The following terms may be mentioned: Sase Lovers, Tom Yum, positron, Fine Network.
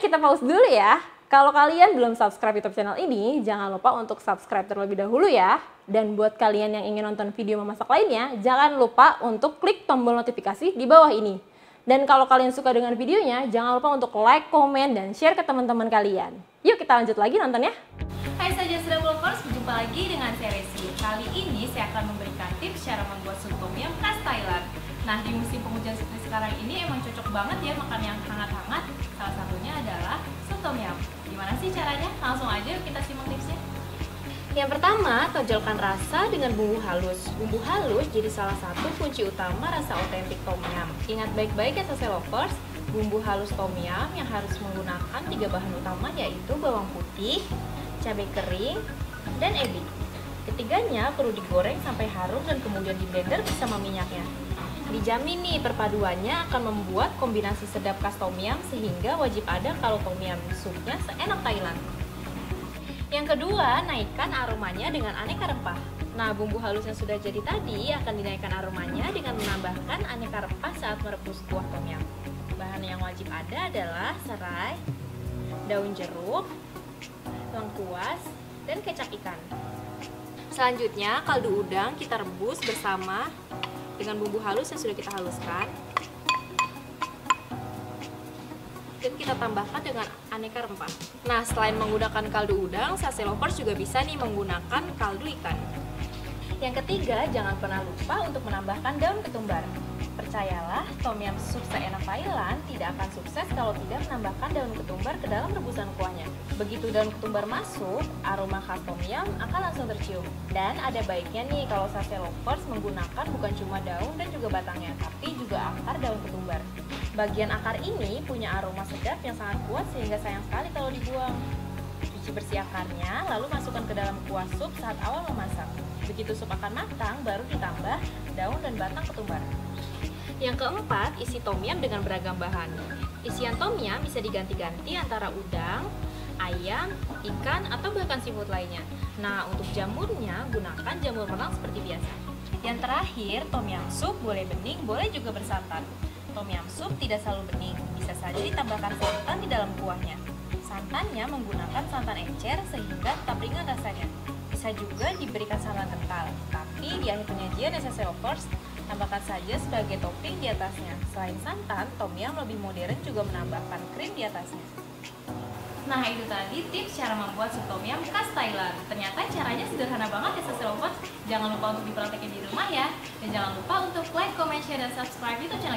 kita pause dulu ya. Kalau kalian belum subscribe YouTube channel ini, jangan lupa untuk subscribe terlebih dahulu ya. Dan buat kalian yang ingin nonton video memasak lainnya, jangan lupa untuk klik tombol notifikasi di bawah ini. Dan kalau kalian suka dengan videonya, jangan lupa untuk like, komen, dan share ke teman-teman kalian. Yuk kita lanjut lagi nontonnya. Hai Sase Lovers, berjumpa lagi dengan Sase. Kali ini saya akan memberikan tips cara membuat sup tom yum khas Thailand. Nah, di musim penghujan seperti sekarang ini emang cocok banget ya makan yang hangat-hangat. Salah satunya adalah sup tom yum. Gimana sih caranya? Langsung aja kita simak tipsnya. Yang pertama, tonjolkan rasa dengan bumbu halus. Bumbu halus jadi salah satu kunci utama rasa otentik tom yum. Ingat baik-baik ya Sase Lovers, bumbu halus tom yum yang harus menggunakan 3 bahan utama, yaitu bawang putih, cabai kering, dan ebi. Ketiganya perlu digoreng sampai harum dan kemudian di blender bersama minyaknya. Dijamin nih perpaduannya akan membuat kombinasi sedap khas tom yum sehingga wajib ada kalau tom yum supnya seenak Thailand. Yang kedua, naikkan aromanya dengan aneka rempah. Nah, bumbu halus yang sudah jadi tadi akan dinaikkan aromanya dengan menambahkan aneka rempah saat merebus kuah tom yum. Bahan yang wajib ada adalah serai, daun jeruk, lengkuas, dan kecap ikan. Selanjutnya, kaldu udang kita rebus bersama dengan bumbu halus yang sudah kita haluskan, dan kita tambahkan dengan aneka rempah. Nah, selain menggunakan kaldu udang, Sase Lovers juga bisa nih menggunakan kaldu ikan. Yang ketiga, jangan pernah lupa untuk menambahkan daun ketumbar. Percayalah, tom yum sup seenak Thailand tidak akan sukses kalau tidak menambahkan daun ketumbar ke dalam rebusan kuahnya. Begitu daun ketumbar masuk, aroma khas tom yum akan langsung tercium. Dan ada baiknya nih kalau Sase Lovers menggunakan bukan cuma daun dan juga batangnya, tapi juga akar daun ketumbar. Bagian akar ini punya aroma sedap yang sangat kuat sehingga sayang sekali kalau dibuang. Cuci bersih akarnya, lalu masukkan ke dalam kuah sup saat awal memasak. Begitu sup akan matang, baru ditambah daun dan batang ketumbar. Yang keempat, isi tom yum dengan beragam bahan. Isian tom yum bisa diganti-ganti antara udang, ayam, ikan, atau bahkan seafood lainnya. Nah, untuk jamurnya, gunakan jamur merang seperti biasa. Yang terakhir, tom yum sup boleh bening, boleh juga bersantan. Tom yum sup tidak selalu bening, bisa saja ditambahkan santan di dalam kuahnya. Santannya menggunakan santan encer sehingga tetap ringan rasanya. Bisa juga diberikan santan kental, tapi di akhir penyajian Sase Lovers, tambahkan saja sebagai topping di atasnya. Selain santan, tom yum lebih modern juga menambahkan krim di atasnya. Nah, itu tadi tips cara membuat sup tom yum khas Thailand. Ternyata caranya sederhana banget ya Sase Lovers. Jangan lupa untuk dipraktekin di rumah ya. Dan jangan lupa untuk like, comment, share, dan subscribe YouTube channel